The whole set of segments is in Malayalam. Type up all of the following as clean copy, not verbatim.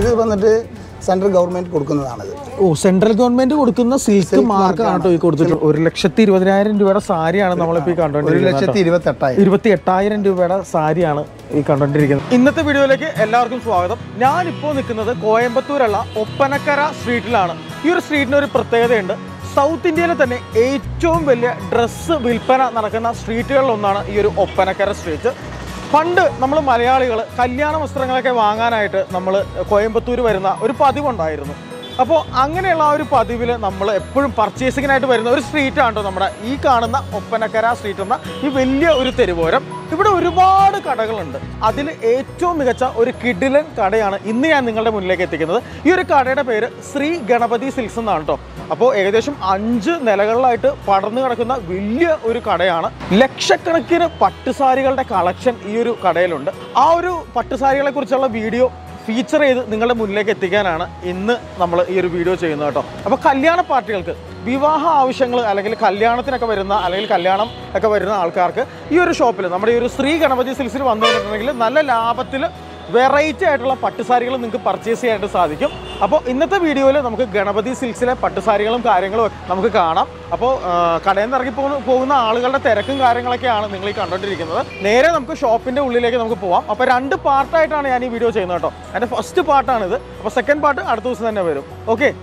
This is Central government. Oh, central government is a silk mark. In this video, I am in Coimbatore, Oppanakara Street. This street is South India, dress street Oppanakara Street. Fund, Namal Malayaligal, Kalyana Mustranga Wanganaita, Namal Coimbatore Verna, or Pati one died. Upon Angela Pati will Namala purchasing at Verna Street and Namara, Ekana, Oppanakara Street, Vilia Uriterivorum, you would reward a Katagalanda. Adil Echo Migacha or Kiddilan Kadayana, India and Ningle Munlake together. You recorded a pair Sri Ganapathy Silks and Anto. Upon Egation Anj Nelagalite, Partner Vilia Uricadayana, Lexakanakir Patisarial collection. This video feature video. Vivaha Vishangal Alakil Kalyana Takaverna, Alil Kalyanam, Akaverna Alkarka, you're a shop, number Sri Ganapathy Silks, Nala Patilla, variety at La Patisarial and purchase at Sadikum. Upon in the video, Namka Ganapathy Silks, Patisarial Karangal, Namkana, Upon Kadana Pona, Algal, Terrakan Karangalaka, and the country together. Nere Namka shop in the Ulilaka Namkapua, upper under part on any video channel. And the first part another, a second part Arthus and Averu. Okay.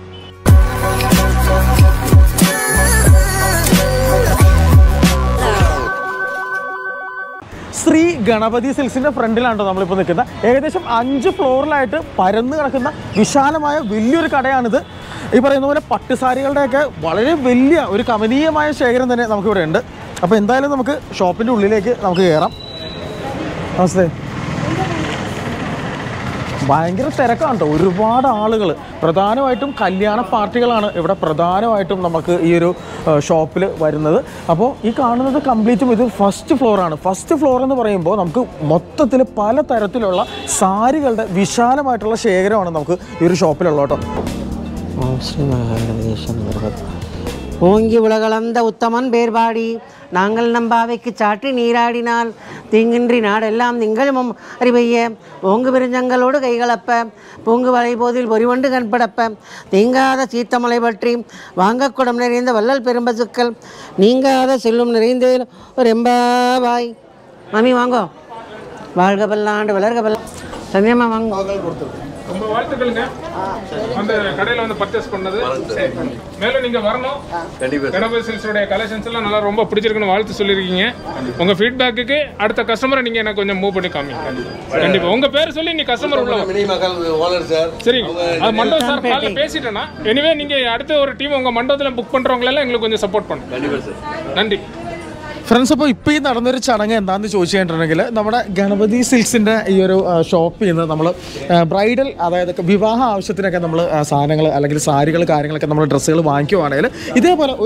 Sri Ganapathy Silks in the front land of the Pulakata, Egation Anju floor light, Piranakana, Vishanamaya, Villu Kadayanada, if I know a Patisarial Daka, Valerie Villia, Uricamania, my share and the Namkur ended. Up in the shop into Lilake, Namkera. How's that? Bangra Terraconto, Urubada Alagal, Pradano item, Kalyana particle, every Pradano item, Namaka, Euro, shop, by another. Upon Economy complete with the first floor on the rainbow, Namku, Motta Pala Taratula, Sari, Vishana Matala Shagra on Namku, Euro shop a lot of. Ongi Ulagalamda Uttaman Bear Body, Nangal Nambavik Chatri Niradinal, Thingindri Nadalam, Ningalamum Ribayem, Ongabiranjangaloda Gaigalapam, Pungavari Bodil, Boriwandagan Padapam, Tinga the Chitamalabal Trim, Wanga Kodamler in the Valal Perambazakal, Ninga the Silum Narinde, Remba by Mami Wango, Valgabaland, Valagabal, Sanyama Wango. If you want to purchase the Melon, you can feedback the customer. You can move the customer. You customer. Friends, now we are going to talk about Ganapathy Silks shop. We are bridal, we are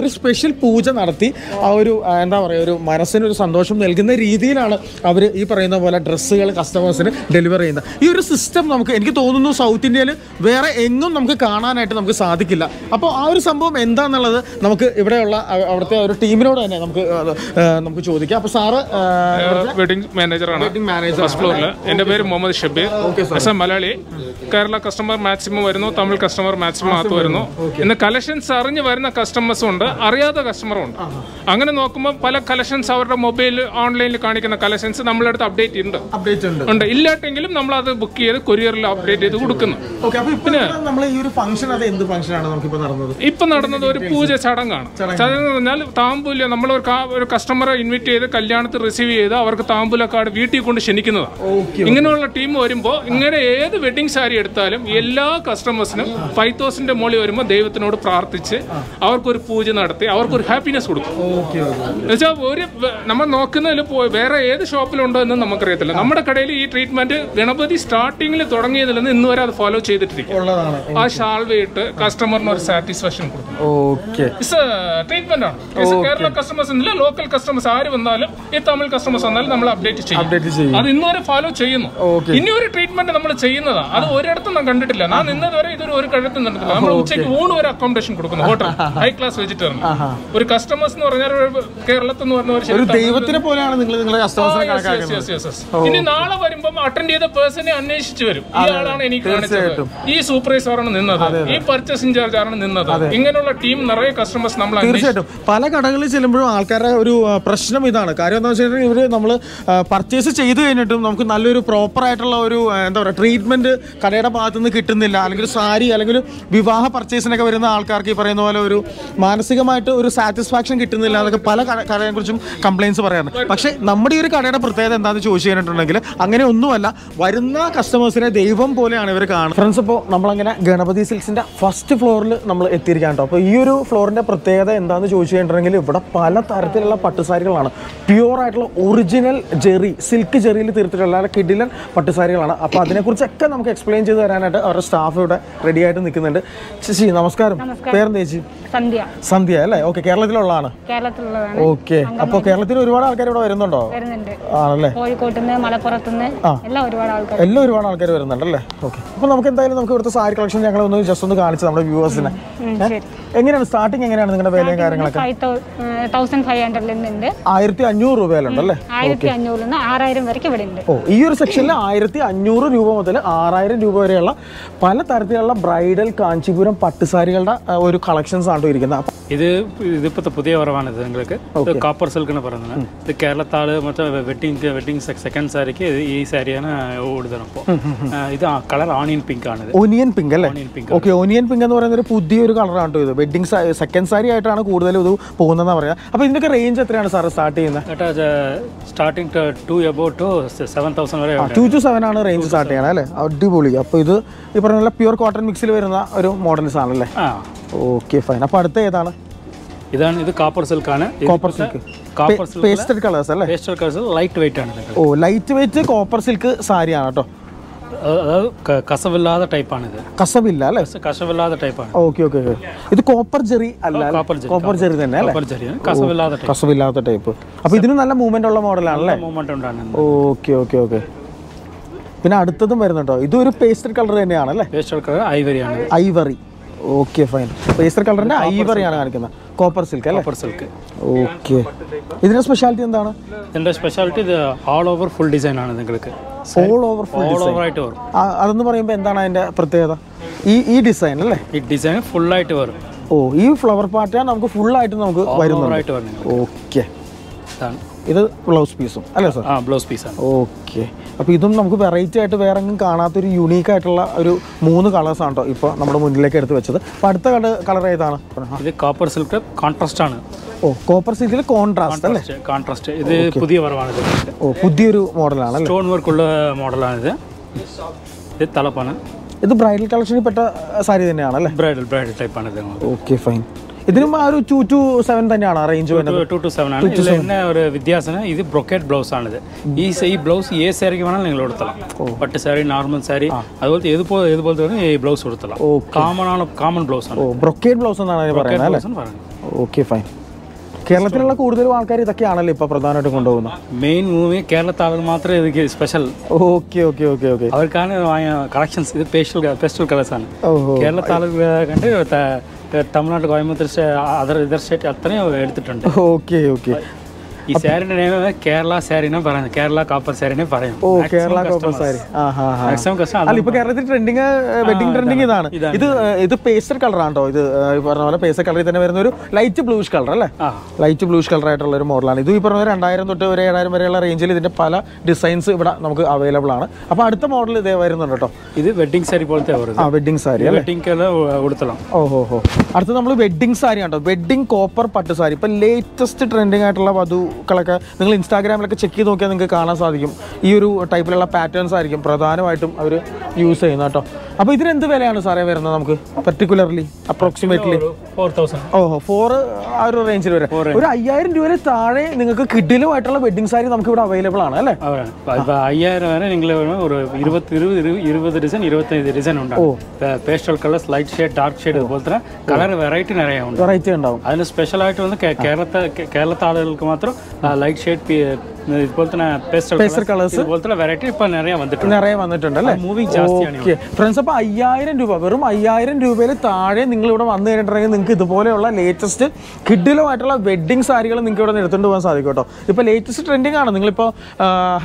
special puja. This system in South India. We wedding manager first floor. My name is Mohamad Shabbir. As a Malali, Kerala customer maximum varino, Tamil customer maximum aatu varino. In the collections, saranju varina customers onda, ariyada customer onda. Angane nokkumba pala collections avarra mobile online kaanikana collections nammaladutha update undu. Update undu. Unda illattengilum nammal adu book cheythu courier la update cheythu kodukkunu. Okay, appo ippo nammal ee oru function adu endu function aanu namukku ippo nadanathu. Ippo nadanathu oru pooja chadangaanu. Chadangu ennaal taambulya nammal oru customer invite the Kalyan to receive the work Tambula card, VT Kundashinikino. Inganola team or imbo, Ingare, the wedding sari at Thalam, Yella customers, 5,000 Molorima, they with no Pratice, our Kurpujanate, our good happiness would. Okay. Namanokana, where the shop London and Namakretal, Namakadeli treatment, Ganapathy starting the Torangi, then Nora follow Chay the treatment. I shall wait, customer nor satisfaction. Okay. It's a treatment. It's a Kerala customers and local customers. customers are in Tamil customers on update. Follow chain. In your treatment, number chain, other content, and another check wound accommodation hotel, high class vegetarian. Or customers nor yes. In all of our attendee the person Friends, Ganapathy Silks in the first floor. This floor is pure original jerry, silk jerry. We explain our staff ready. Namaskar. Sandhya. Okay, Kerala. Okay. This is copper silk. This is copper silk. This is onion pink. Okay, onion pink color wedding second sari range starting to 2 to 7,000. 2 to 7 range start pure cotton mix modern. Okay, fine. This is copper silk. Copper silk. Copper silk. Pastel colors. Pastel colors lightweight. Oh, lightweight copper silk saree. Kasavilla type. Kasavilla type. Okay. This is copper jerry. Copper jerry. Kasavilla type. Kasavilla type. This is a movement model. Okay. This is a pastel color. Pastel color ivory. Ivory. Okay, fine. Pastel color na ivory copper silk. Copper silk. Okay. This specialty specialty the all over full design. All over full design. All over right over. This design full light over. Oh, this flower part full light over. Right over. Okay. This is blouse piece. Blouse piece. Okay. So, we have a unique color. This is copper silk contrast. Oh, copper silk contrast. Contrast. This is new model. Stonework model. This is bridal collection. Bridal type. Okay, fine. This is 2 to 7 range. 2 to 7. This is a brocade blouse. This blouse is a but sari normal sari. Blouse. Common blouse. Brocade blouse. Okay, fine. Kerala main movie Kerala special. Okay. Our collections is pastel colors. Kerala Tamil Nadu other state. Okay. This name Kerala sari Kerala copper sari. Oh, Kerala copper sari. Maximum customer. Trending wedding trending This is pastel color. Pastel color light bluish color. Light bluish color. Designs available. This is wedding sari. Wedding sari. Wedding color. Wedding sari. Wedding copper pattu sari. Latest trending Instagram, check it out. This type of patterns are use cheyyunnato. Appo idine endu velayanu sare varunna namukku particularly approximately 4000. Oh 4 aa range il varum. Oru 5000 രൂപ താഴെ നിങ്ങൾക്ക് കിഡിലുമായിട്ടുള്ള വെഡിങ് സാരി നമുക്ക് ഇവിടെ അവൈലബിൾ ആണ് അല്ലേ? അതെ. 5000 വരെ നിങ്ങൾ ഒരു 20 ഡിസൈൻ 25 ഡിസൈൻ ഉണ്ടാവും. Pastel colour light shade dark shade പോലത്തെ കളർ വെറൈറ്റി நிறைய ഉണ്ട്. വെറൈറ്റി ഉണ്ടാവും. അതിന് സ്പെഷ്യൽ ആയിട്ട് വന്ന് കേരളത്തെ ആളുകൾക്ക് മാത്രം ലൈറ്റ് ഷേഡ് പേസ്റ്റൽ കളേഴ്സ് ഇതുപോലത്തെ വെറൈറ്റി ഇപ്പോ நிறைய വന്നിട്ടുണ്ട് അല്ലേ? മൂവിങ് ജാസ്തിയാണ്. ഓക്കേ ഫ്രണ്ട്സ് അപ്പോൾ 5000 രൂപ വെറും 5000 രൂപയിൽ താഴെ നിങ്ങൾ ഇവിടെ വന്നു കഴിഞ്ഞിട്ടുണ്ടെങ്കിൽ നിങ്ങൾക്ക് ഇതുപോലെയുള്ള ലേറ്റസ്റ്റ് കിഡിലുമായിട്ടുള്ള വെഡിങ് സാരികൾ നിങ്ങൾക്ക് ഇവിടെ എടുത്തുകൊണ്ട് പോകാൻ സാധിക്കും കേട്ടോ. ഇപ്പോൾ ലേറ്റസ്റ്റ് ട്രെൻഡിങ് ആണ്. നിങ്ങളിപ്പോൾ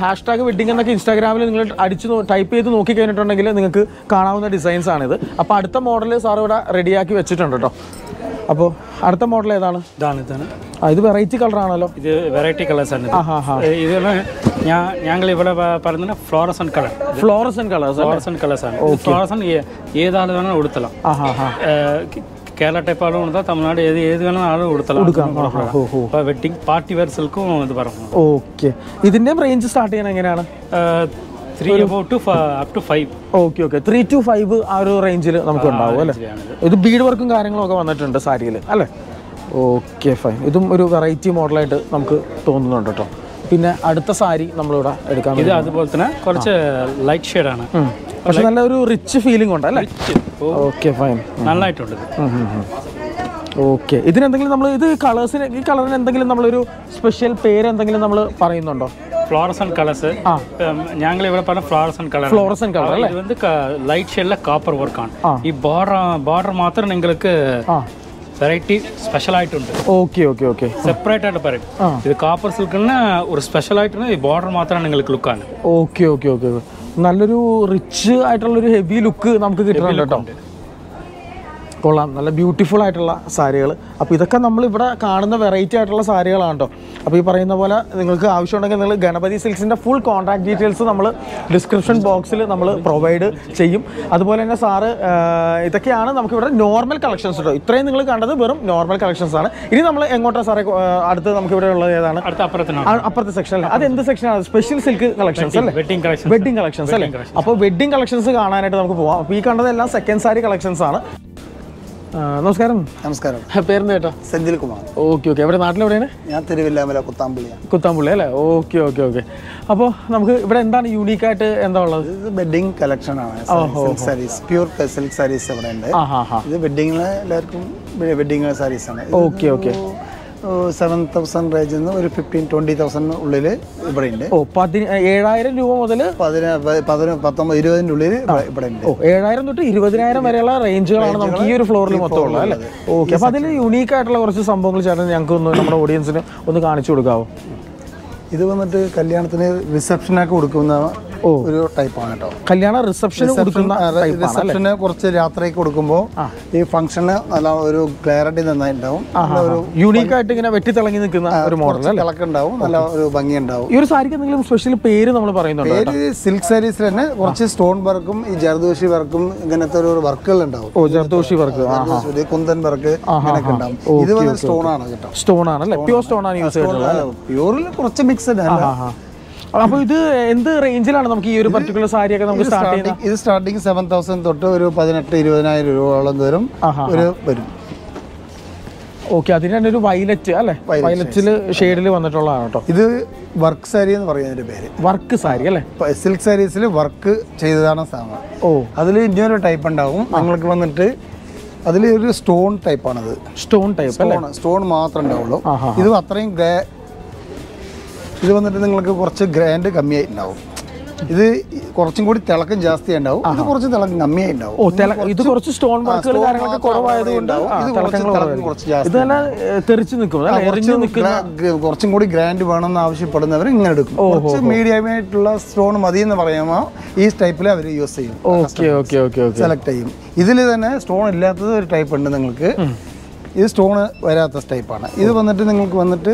ഹാഷ്ടാഗ് വെഡിങ് എന്നൊക്കെ ഇൻസ്റ്റാഗ്രാമിൽ നിങ്ങൾ അടിച്ച് ടൈപ്പ് ചെയ്ത് നോക്കി കഴിഞ്ഞിട്ടുണ്ടെങ്കിൽ നിങ്ങൾക്ക് കാണാവുന്ന ഡിസൈൻസ് ആണിത്. അപ്പോൾ അടുത്ത മോഡൽ സാർ ഇവിടെ റെഡിയാക്കി വെച്ചിട്ടുണ്ട് കേട്ടോ. അപ്പോൾ അടുത്ത മോഡൽ ഏതാണ്? ഇതാണ്. ഇത് വെറൈറ്റി കളറാണല്ലോ. ഇത് വെറൈറ്റി കളേഴ്സാണ്. ഞങ്ങൾ ഇവിടെ പറഞ്ഞ ഫ്ലോറസൻ കളർ ഫ്ലോറസൻ കളേഴ്സാണ്. ഫ്ലോറസൻ ഏതാണ് വേണമെങ്കിലും ഉടുത്തലാം. കേരള ടൈപ്പ് ആളും കൊടുത്താൽ തമിഴ്നാട് ഏത് വേണം ആളും കൊടുത്തലാം. വെഡിങ് പാർട്ടി വെയർ സിൽക്കും ഇത് പറഞ്ഞു. ഓക്കെ ഇതിൻ്റെ റേഞ്ച് സ്റ്റാർട്ട് ചെയ്യാൻ എങ്ങനെയാണ്? 3 to 5. Okay. 3 to 5 ആ ഒരു റേഞ്ചിൽ നമുക്ക് ഉണ്ടാവും അല്ലേ? ഇത് ബീഡ് വർക്കും കാര്യങ്ങളൊക്കെ വന്നിട്ടുണ്ട് സാരിയിൽ അല്ലേ? Okay fine. ഇതും ഒരു വെറൈറ്റി മോഡലായിട്ട് നമുക്ക് തോന്നുന്നുണ്ട് കേട്ടോ. പിന്നെ അടുത്ത സാരി നമ്മളിവിടെ എടുക്കാം. ഇത് അതുപോലെ തന്നെ കുറച്ച് ലൈറ്റ് ഷെയ്ഡാണ്, പക്ഷെ നല്ലൊരു റിച്ച് ഫീലിംഗ് ഉണ്ട് അല്ലേ? Okay fine. നന്നായിട്ടുണ്ട്. ഓക്കെ ഇതിനെന്തെങ്കിലും നമ്മൾ ഇത് കളേഴ്സിന് ഈ കളറിന് എന്തെങ്കിലും നമ്മളൊരു സ്പെഷ്യൽ പേരെന്തെങ്കിലും നമ്മൾ പറയുന്നുണ്ടോ? ഫ്ലോറസൻ കളേഴ്സ് ഞങ്ങൾ ഇവിടെ പറഞ്ഞ ഫ്ലോറസൻ കളർ അല്ലേ? ഇത് ലൈറ്റ് ഷെയ്ഡിലെ കാപ്പർ വർക്കാണ്. ഈ ബോർഡർ മാത്രം നിങ്ങൾക്ക് വെറൈറ്റി സ്പെഷ്യൽ ആയിട്ടുണ്ട്. ഓക്കെ സെപ്പറേറ്റ് ആയിട്ട് പറയും. ഇത് കാപ്പർ സിൽക്കിന് ഒരു സ്പെഷ്യൽ ആയിട്ടുണ്ട്. ഈ ബോർഡർ മാത്രമാണ് നിങ്ങൾക്ക് ലുക്കാണ്. ഓക്കെ നല്ലൊരു റിച്ച് ആയിട്ടുള്ളൊരു ഹെവി ലുക്ക് നമുക്ക് കിട്ടുന്നുണ്ട് കേട്ടോ. കൊള്ളാം. നല്ല ബ്യൂട്ടിഫുൾ ആയിട്ടുള്ള സാരികൾ. അപ്പോൾ ഇതൊക്കെ നമ്മളിവിടെ കാണുന്ന വെറൈറ്റി ആയിട്ടുള്ള സാരികളാണ് കേട്ടോ. അപ്പോൾ ഈ പറയുന്ന പോലെ നിങ്ങൾക്ക് ആവശ്യമുണ്ടെങ്കിൽ നിങ്ങൾ ഗണപതി സിൽക്സിൻ്റെ ഫുൾ കോൺടാക്ട് ഡീറ്റെയിൽസ് നമ്മൾ ഡിസ്ക്രിപ്ഷൻ ബോക്സിൽ നമ്മൾ പ്രൊവൈഡ് ചെയ്യും. അതുപോലെ തന്നെ സാറ് ഇതൊക്കെയാണ് നമുക്കിവിടെ നോർമൽ കളക്ഷൻസ് കേട്ടോ. ഇത്രയും നിങ്ങൾ കണ്ടത് വെറും നോർമൽ കളക്ഷൻസ് ആണ്. ഇനി നമ്മൾ എങ്ങോട്ടാണ് സാറേ അടുത്ത് നമുക്കിവിടെ ഉള്ളത്? ഏതാണ് അപ്പുറത്തെ സെക്ഷൻ? അത് എന്ത് സെക്ഷനാണ്? സ്പെഷ്യൽ സിൽക്ക് കളക്ഷൻസ് അല്ലേ? വെഡിങ് കളക്ഷൻസ് അല്ലേ? അപ്പോൾ വെഡിങ് കളക്ഷൻസ് കാണാനായിട്ട് നമുക്ക് പോവാം. അപ്പോൾ ഈ കണ്ടതെല്ലാം സെക്കൻഡ് സാരി കളക്ഷൻസ് ആണ്. നമസ്കാരം. പേരെന്താ കേട്ടോ? സഞ്ജിൽ കുമാർ. ഓക്കെ ഇവിടെ നാട്ടിലെവിടെയാണ്? ഞാൻ തിരുവില്ലാമല കുത്താമ്പുള്ളി അല്ലേ? ഓക്കെ അപ്പോൾ നമുക്ക് ഇവിടെ എന്താണ് യൂണീക്ക് ആയിട്ട് എന്താ ഉള്ളത്? ഇത് വെഡിങ് കളക്ഷൻ ആണ്. Silk saris, pure silk saris ഇവിടെ ഉണ്ട്. ഇത് വെഡിങ്ങിൽ എല്ലാവർക്കും വെഡിങ് സാരീസ് ആണ്. ഓക്കെ 7000 റേഞ്ചിൽ നിന്ന് ഒരു 15-20,000 ഉള്ളിൽ ഇവിടെ ഉണ്ട്. 7000 രൂപ മുതൽ 19-20 ഉള്ളിൽ ഇവിടെ ഉണ്ട്. 7000 തൊട്ട് 20,000 വരെയുള്ള റേഞ്ചുകളാണ് നമുക്ക് ഈ ഒരു ഫ്ലോറിൽ മൊത്തം ഉള്ളത് അല്ലേ? ഓക്കെ അപ്പോൾ അതിൽ യുണീക്ക് ആയിട്ടുള്ള കുറച്ച് സംഭവങ്ങൾ ചേട്ടൻ ഞങ്ങൾക്ക് ഒന്ന് നമ്മുടെ ഓഡിയൻസിന് ഒന്ന് കാണിച്ചു കൊടുക്കാമോ? ഇത് വന്നിട്ട് കല്യാണത്തിന് റിസപ്ഷനൊക്കെ കൊടുക്കുന്ന ഒരു ടൈപ്പാണ് കേട്ടോ. കല്യാണ റിസപ്ഷന് കുറച്ച് രാത്രി കൊടുക്കുമ്പോൾ ഈ ഫംഗ്ഷന് നല്ല ഒരു ക്ലാരിറ്റി നന്നായിട്ടുണ്ടാവും. ഒരു യൂണീക്കായിട്ട് ഇങ്ങനെ വെട്ടി തിളങ്ങി നിൽക്കുന്ന ഒരു മോഡൽ ഉണ്ടാവും. നല്ല ഒരു ഭംഗി ഉണ്ടാവും. ഈ ഒരു സാരിക്ക് എന്തെങ്കിലും സ്പെഷ്യൽ പേര് നമ്മൾ പറയുന്നുണ്ട്? പേര് സിൽക്ക് സാരീസിൽ തന്നെ കുറച്ച് സ്റ്റോൺ വർക്കും ഈ ജർദോഷി വർക്കും ഇങ്ങനത്തെ ഒരു വർക്കുകൾ ഉണ്ടാവും. ജർദോഷി വർക്ക്, കുന്തൻ വർക്ക് അങ്ങനെയൊക്കെ ഉണ്ടാവും. ഇത് വന്ന സ്റ്റോണാണ് കേട്ടോ. സ്റ്റോണാണ് അല്ലേ? പ്യൂർ സ്റ്റോണാണ് യൂസ് ചെയ്തത്. പ്യൂറിൽ കുറച്ച് മിക്സഡ് ആണ്. അപ്പൊ ഇത് എന്ത് റേഞ്ചിലാണ് നമുക്ക് ഈ ഒരു പർട്ടിക്കുലർ സാരി ഒക്കെ നമുക്ക് സ്റ്റാർട്ട് ചെയ്യുന്നത്? ഇത് സ്റ്റാർട്ടിങ് 7000 തൊട്ട് ഒരു 18-20,000 രൂപയോളം വരും വരും. ഓക്കെ അതിന് തന്നെ ഒരു വയലറ്റ് അല്ലേ? വയലറ്റില് ഷെയ്ഡിൽ വന്നിട്ടുള്ളതാണ് കേട്ടോ. ഇത് വർക്ക് സാരി എന്ന് പറയുന്നതിന്റെ പേര്. വർക്ക് സാരി അല്ലേ? സിൽക്ക് സാരീസിൽ വർക്ക് ചെയ്തതാണ് സാധനം. അതിൽ ഇനിയൊരു ടൈപ്പ് ഉണ്ടാവും നിങ്ങൾക്ക് വന്നിട്ട്. അതിൽ ഒരു സ്റ്റോൺ ടൈപ്പാണത്. സ്റ്റോൺ മാത്രമേ ഉണ്ടാവുള്ളൂ. ഇത് അത്രയും ഇത് വന്നിട്ട് നിങ്ങൾക്ക് കുറച്ച് ഗ്രാൻഡ് കമ്മിയായിട്ടുണ്ടാവും. ഇത് കുറച്ചും കൂടി തിളക്കം ജാസ്തി ഉണ്ടാവും. ഇത് കുറച്ച് തിളക്കം കമ്മിയായിട്ടുണ്ടാവും. ഇത് കുറച്ച് സ്റ്റോൺ വർക്കുകൾ കാര്യങ്ങളൊക്കെ കുറവായതുകൊണ്ട് കുറച്ചും കൂടി ഗ്രാൻഡ് വേണമെന്ന് ആവശ്യപ്പെടുന്നവർ ഇങ്ങനെ എടുക്കും. കുറച്ച് മീഡിയമായിട്ടുള്ള സ്റ്റോൺ മതി എന്ന് പറയുമ്പോൾ ഈ ടൈപ്പിൽ അവർ യൂസ് ചെയ്യും, സെലക്ട് ചെയ്യും. ഇതിൽ തന്നെ സ്റ്റോൺ ഇല്ലാത്തത് ഒരു ടൈപ്പ് ഉണ്ട് നിങ്ങൾക്ക്. ഇത് സ്റ്റോൺ വരാത്ത ടൈപ്പാണ്. ഇത് വന്നിട്ട് നിങ്ങൾക്ക് വന്നിട്ട്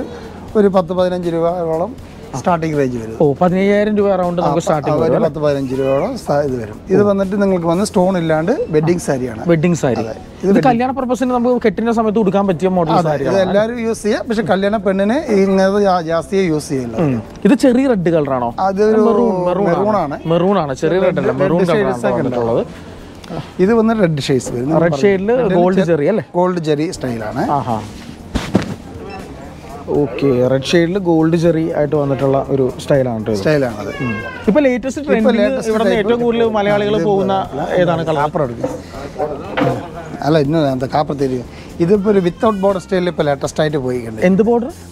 ഒരു 10-15 രൂപയോളം starting range. Oh, 15,000 around the starting range. This is a stone bedding sari. Bedding sari. This is a Kalyana purpose. We have use it, but Kalyana is cherry red. Maroon. This is a red shade. Red shade is gold jerry style. Okay, red shade gold jerry style. Style. Now, latest trend is Malayali. This is without border style. Border?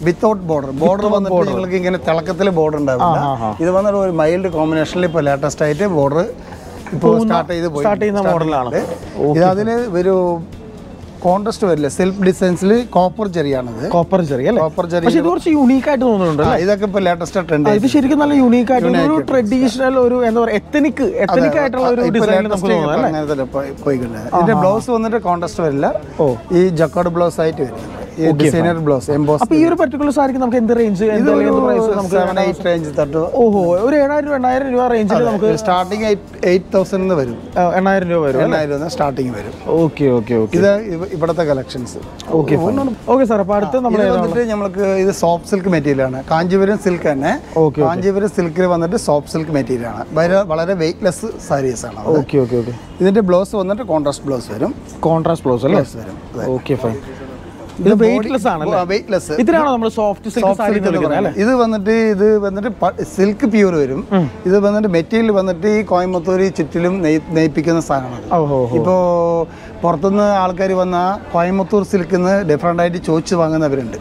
Without border. Border is a mild combination of latest border. Start in the model. This is contrast to self defense copper jerry. Copper jerry. Copper jerry. This is unique. This is the latest trend. This is unique. Traditional and ethnic. Ethnic design. The blouse is a contrast. This jacquard blouse. Designer blouse. Embossed. This particular saree range? 7-8 range. Oh, starting at 8,000. Starting. Okay. Collections. Okay, fine. Okay, sir. This is soft silk material. Kanjivaram silk. Okay. Kanjivaram silk is soft silk material. Very weightless sarees. Okay. This is blouse. Contrast blouse. Contrast blouse. Okay, fine. This is weightless. Weightless. This is soft silk. This is silk pure. This is material. Coimbatore, Chittilam, Neypikkunna saree. Oh. Coimbatore silk is different.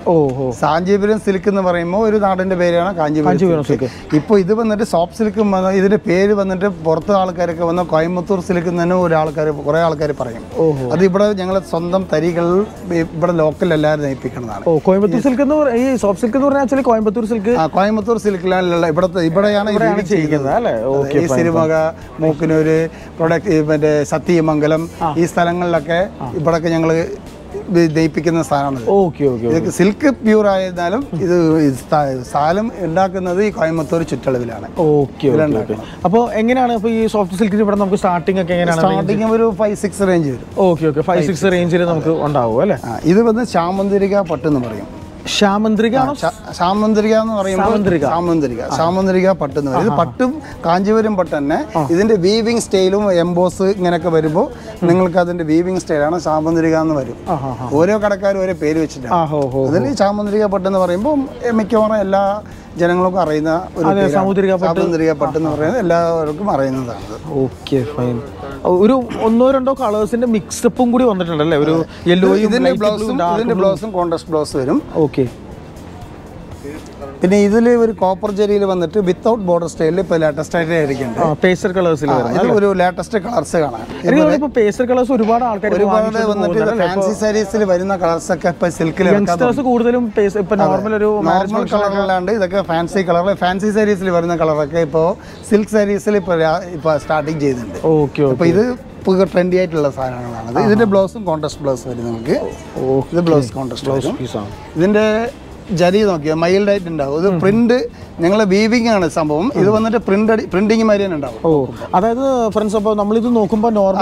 Oh. Sanjivaram silk is Kanjivaram silk. Now, this is soft silk. This is Coimbatore silk. Oh. Oh, Coimbatore silk is soft silk. Coimbatore silk is Coimbatore silk. Okay. Silk pure is Salem and Coimbatore Chittal. Okay. Soft silk starting again. Starting 5-6 range. Okay, 5-6 range. Shamandriga Pattan Mariam. Shamandriga Pattan. Pattum Kanjivaram Pattan. Isn't a weaving style embossing Nanakavaribo? Nangal weaving style and Shamandriga. Oreo Kataka or a page. Then Shamandriga Pattan Varimbo, Mikona, La Janango Arena, Shamandriga Pattan Arena. Okay, fine. There colors in a mixed up. Yellow, blossom, contrast blossom. Okay. Then easily copper jerry without border style, latest paster colors. Latest colors. Paster colors fancy sarees silk. Normal color fancy color. Fancy sarees silk sarees starting. Okay. Trendy item. This is a blouse contrast blouse. Jerry is mild light. Print is weaving. This is printing. Friends, we normally print. Print. Okay. This is without border